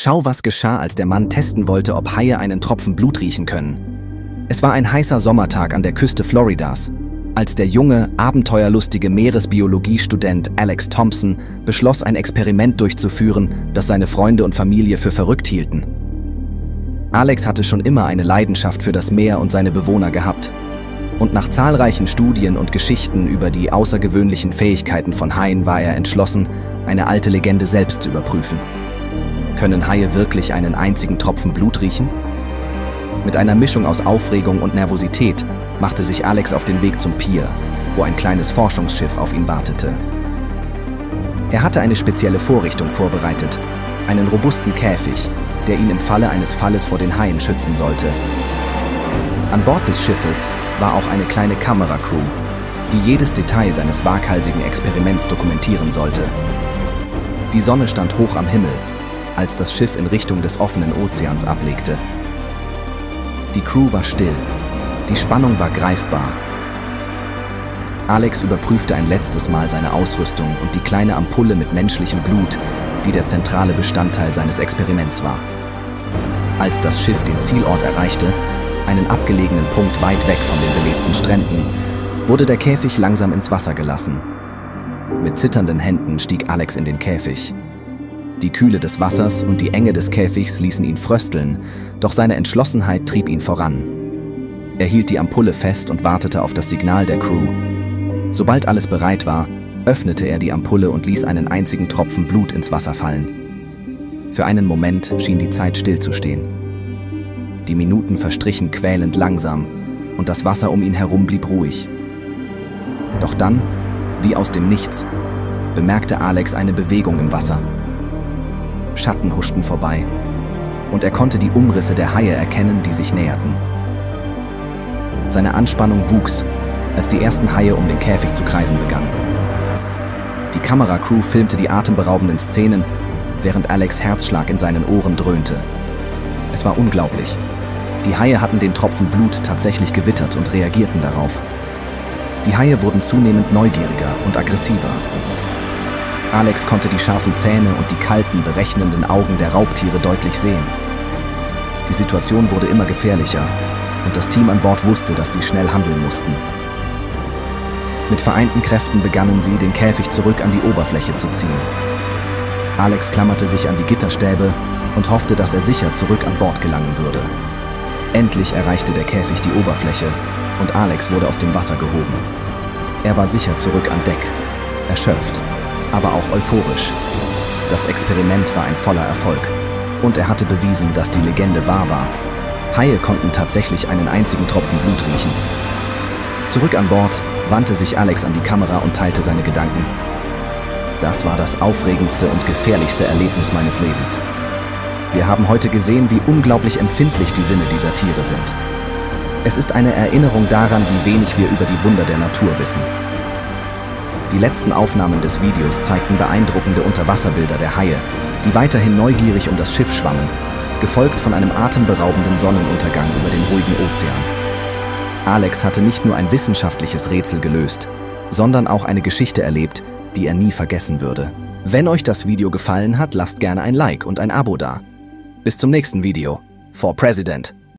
Schau, was geschah, als der Mann testen wollte, ob Haie einen Tropfen Blut riechen können. Es war ein heißer Sommertag an der Küste Floridas, als der junge, abenteuerlustige Meeresbiologiestudent Alex Thompson beschloss, ein Experiment durchzuführen, das seine Freunde und Familie für verrückt hielten. Alex hatte schon immer eine Leidenschaft für das Meer und seine Bewohner gehabt. Und nach zahlreichen Studien und Geschichten über die außergewöhnlichen Fähigkeiten von Haien war er entschlossen, eine alte Legende selbst zu überprüfen. Können Haie wirklich einen einzigen Tropfen Blut riechen? Mit einer Mischung aus Aufregung und Nervosität machte sich Alex auf den Weg zum Pier, wo ein kleines Forschungsschiff auf ihn wartete. Er hatte eine spezielle Vorrichtung vorbereitet, einen robusten Käfig, der ihn im Falle eines Falles vor den Haien schützen sollte. An Bord des Schiffes war auch eine kleine Kameracrew, die jedes Detail seines waghalsigen Experiments dokumentieren sollte. Die Sonne stand hoch am Himmel, als das Schiff in Richtung des offenen Ozeans ablegte. Die Crew war still, die Spannung war greifbar. Alex überprüfte ein letztes Mal seine Ausrüstung und die kleine Ampulle mit menschlichem Blut, die der zentrale Bestandteil seines Experiments war. Als das Schiff den Zielort erreichte, einen abgelegenen Punkt weit weg von den belebten Stränden, wurde der Käfig langsam ins Wasser gelassen. Mit zitternden Händen stieg Alex in den Käfig. Die Kühle des Wassers und die Enge des Käfigs ließen ihn frösteln, doch seine Entschlossenheit trieb ihn voran. Er hielt die Ampulle fest und wartete auf das Signal der Crew. Sobald alles bereit war, öffnete er die Ampulle und ließ einen einzigen Tropfen Blut ins Wasser fallen. Für einen Moment schien die Zeit stillzustehen. Die Minuten verstrichen quälend langsam und das Wasser um ihn herum blieb ruhig. Doch dann, wie aus dem Nichts, bemerkte Alex eine Bewegung im Wasser. Schatten huschten vorbei und er konnte die Umrisse der Haie erkennen, die sich näherten. Seine Anspannung wuchs, als die ersten Haie um den Käfig zu kreisen begannen. Die Kameracrew filmte die atemberaubenden Szenen, während Alex' Herzschlag in seinen Ohren dröhnte. Es war unglaublich. Die Haie hatten den Tropfen Blut tatsächlich gewittert und reagierten darauf. Die Haie wurden zunehmend neugieriger und aggressiver. Alex konnte die scharfen Zähne und die kalten, berechnenden Augen der Raubtiere deutlich sehen. Die Situation wurde immer gefährlicher und das Team an Bord wusste, dass sie schnell handeln mussten. Mit vereinten Kräften begannen sie, den Käfig zurück an die Oberfläche zu ziehen. Alex klammerte sich an die Gitterstäbe und hoffte, dass er sicher zurück an Bord gelangen würde. Endlich erreichte der Käfig die Oberfläche und Alex wurde aus dem Wasser gehoben. Er war sicher zurück an Deck, erschöpft, aber auch euphorisch. Das Experiment war ein voller Erfolg und er hatte bewiesen, dass die Legende wahr war. Haie konnten tatsächlich einen einzigen Tropfen Blut riechen. Zurück an Bord wandte sich Alex an die Kamera und teilte seine Gedanken. Das war das aufregendste und gefährlichste Erlebnis meines Lebens. Wir haben heute gesehen, wie unglaublich empfindlich die Sinne dieser Tiere sind. Es ist eine Erinnerung daran, wie wenig wir über die Wunder der Natur wissen. Die letzten Aufnahmen des Videos zeigten beeindruckende Unterwasserbilder der Haie, die weiterhin neugierig um das Schiff schwammen, gefolgt von einem atemberaubenden Sonnenuntergang über den ruhigen Ozean. Alex hatte nicht nur ein wissenschaftliches Rätsel gelöst, sondern auch eine Geschichte erlebt, die er nie vergessen würde. Wenn euch das Video gefallen hat, lasst gerne ein Like und ein Abo da. Bis zum nächsten Video. For President!